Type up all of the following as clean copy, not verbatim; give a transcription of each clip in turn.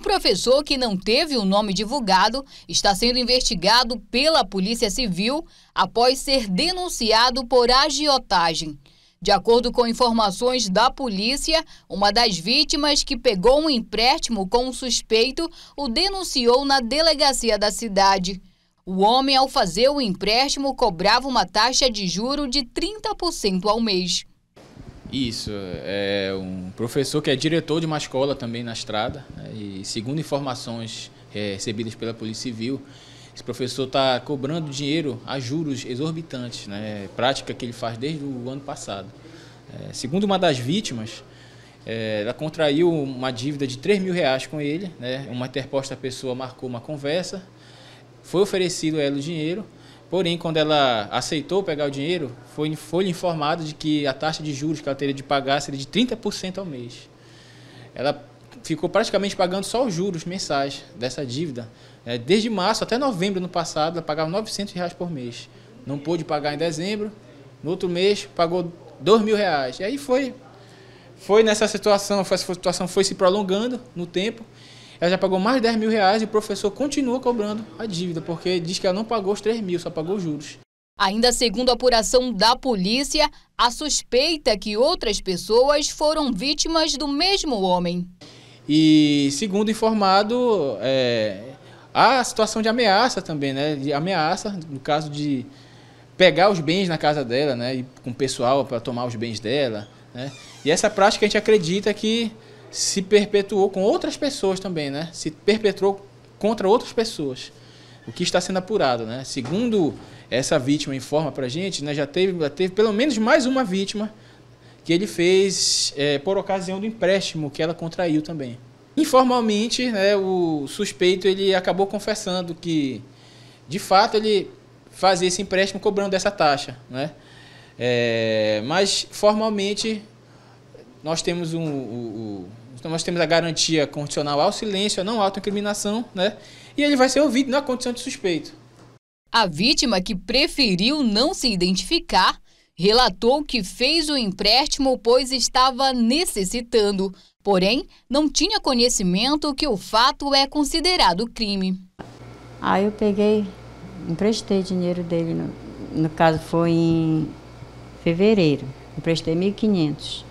Um professor que não teve o nome divulgado está sendo investigado pela Polícia Civil após ser denunciado por agiotagem. De acordo com informações da polícia, uma das vítimas que pegou um empréstimo com um suspeito o denunciou na delegacia da cidade. O homem, ao fazer o empréstimo, cobrava uma taxa de juro de 30% ao mês. Isso, é um professor que é diretor de uma escola também na Estrada, né, e segundo informações recebidas pela Polícia Civil, esse professor está cobrando dinheiro a juros exorbitantes, né, prática que ele faz desde o ano passado. É, segundo uma das vítimas, ela contraiu uma dívida de R$3.000 com ele, né, uma interposta pessoa marcou uma conversa, foi oferecido a ela o dinheiro. Porém, quando ela aceitou pegar o dinheiro, foi-lhe informado de que a taxa de juros que ela teria de pagar seria de 30% ao mês. Ela ficou praticamente pagando só os juros mensais dessa dívida. Desde março até novembro do ano passado, ela pagava R$900 por mês. Não pôde pagar em dezembro, no outro mês pagou R$2.000. E aí foi nessa situação, essa situação foi se prolongando no tempo. Ela já pagou mais de R$10.000 e o professor continua cobrando a dívida, porque diz que ela não pagou os R$3.000, só pagou os juros. Ainda segundo a apuração da polícia, há suspeita que outras pessoas foram vítimas do mesmo homem. E segundo informado, há a situação de ameaça também, né? De ameaça, no caso de pegar os bens na casa dela, né? E com o pessoal para tomar os bens dela, né? E essa prática a gente acredita que se perpetuou com outras pessoas também, né? Se perpetrou contra outras pessoas, o que está sendo apurado, né? Segundo essa vítima informa para a gente, né, já teve pelo menos mais uma vítima que ele fez por ocasião do empréstimo que ela contraiu também. Informalmente, né, o suspeito ele acabou confessando que, de fato, ele fazia esse empréstimo cobrando essa taxa, né? Mas formalmente nós temos a garantia condicional ao silêncio, à não autoincriminação, né? E ele vai ser ouvido na condição de suspeito. A vítima, que preferiu não se identificar, relatou que fez o empréstimo pois estava necessitando, porém não tinha conhecimento que o fato é considerado crime. Aí eu peguei, emprestei dinheiro dele, no caso foi em fevereiro, emprestei R$1.500.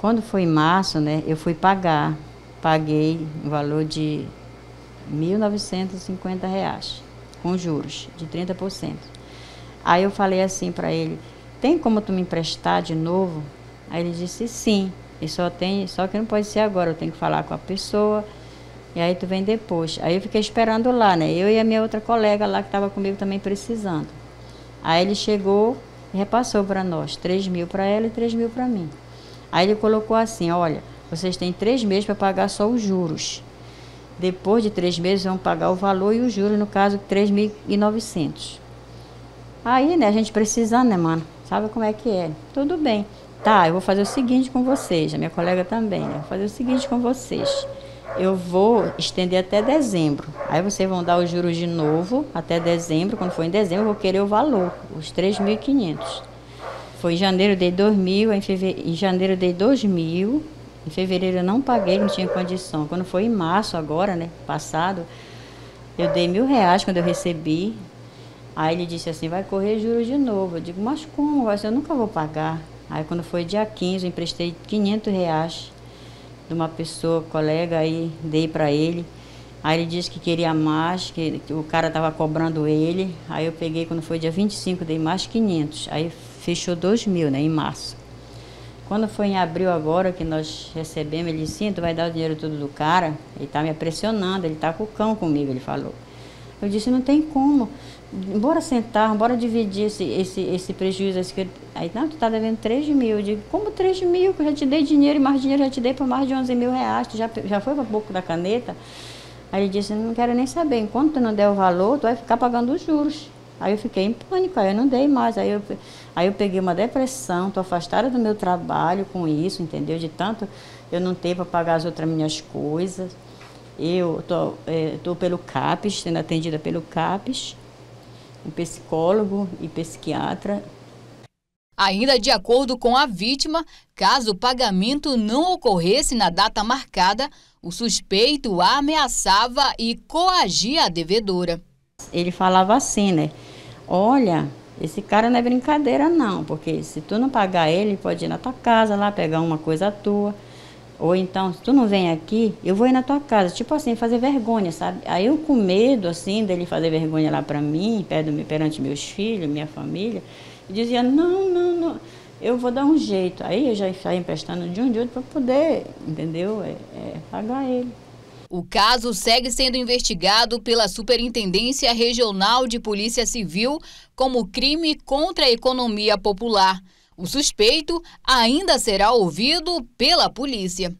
Quando foi em março, né, eu fui pagar, paguei o valor de R$1.950, com juros de 30%. Aí eu falei assim para ele, tem como tu me emprestar de novo? Aí ele disse sim, e só que não pode ser agora, eu tenho que falar com a pessoa, e aí tu vem depois. Aí eu fiquei esperando lá, né, eu e a minha outra colega lá que estava comigo também precisando. Aí ele chegou e repassou para nós, R$3.000 para ela e R$3.000 para mim. Aí ele colocou assim, olha, vocês têm 3 meses para pagar só os juros. Depois de 3 meses vão pagar o valor e os juros, no caso, R$3.900. Aí, né, a gente precisando, né, mano? Sabe como é que é? Tudo bem. Tá, eu vou fazer o seguinte com vocês, a minha colega também, né? Vou fazer o seguinte com vocês. Eu vou estender até dezembro. Aí vocês vão dar os juros de novo até dezembro. Quando for em dezembro, eu vou querer o valor, os R$3.500. Foi em janeiro dei R$2.000, em janeiro dei R$2.000, em fevereiro eu não paguei, não tinha condição. Quando foi em março agora, né, passado, eu dei R$1.000 quando eu recebi. Aí ele disse assim, vai correr juros de novo. Eu digo, mas como? Eu nunca vou pagar. Aí quando foi dia 15, eu emprestei R$500 de uma pessoa, colega, aí dei para ele. Aí ele disse que queria mais, que o cara estava cobrando ele. Aí eu peguei, quando foi dia 25, dei mais R$500. Aí fechou R$2.000, né, em março. Quando foi em abril agora, que nós recebemos, ele disse, sim, tu vai dar o dinheiro todo do cara? Ele tá me pressionando, ele tá com o cão comigo, ele falou. Eu disse, não tem como. Bora sentar, bora dividir esse prejuízo. Aí, não, tu tá devendo R$3.000. Eu digo, como R$3.000? Que eu já te dei dinheiro e mais dinheiro, já te dei para mais de R$11.000. Tu já foi para o boco da caneta? Aí ele disse, não quero nem saber, enquanto tu não der o valor, tu vai ficar pagando os juros. Aí eu fiquei em pânico, aí eu não dei mais, aí eu peguei uma depressão, tô afastada do meu trabalho com isso, entendeu? De tanto eu não ter para pagar as outras minhas coisas. Eu tô pelo CAPES, sendo atendida pelo CAPES, um psicólogo e psiquiatra. Ainda de acordo com a vítima, caso o pagamento não ocorresse na data marcada, o suspeito a ameaçava e coagia a devedora. Ele falava assim, né? Olha, esse cara não é brincadeira não, porque se tu não pagar ele, pode ir na tua casa lá, pegar uma coisa tua. Ou então, se tu não vem aqui, eu vou ir na tua casa. Tipo assim, fazer vergonha, sabe? Aí eu com medo, assim, dele fazer vergonha lá pra mim, perante meus filhos, minha família, e dizia, não, eu vou dar um jeito. Aí eu já estava emprestando de um de outro pra poder, entendeu? Pagar ele. O caso segue sendo investigado pela Superintendência Regional de Polícia Civil como crime contra a economia popular. O suspeito ainda será ouvido pela polícia.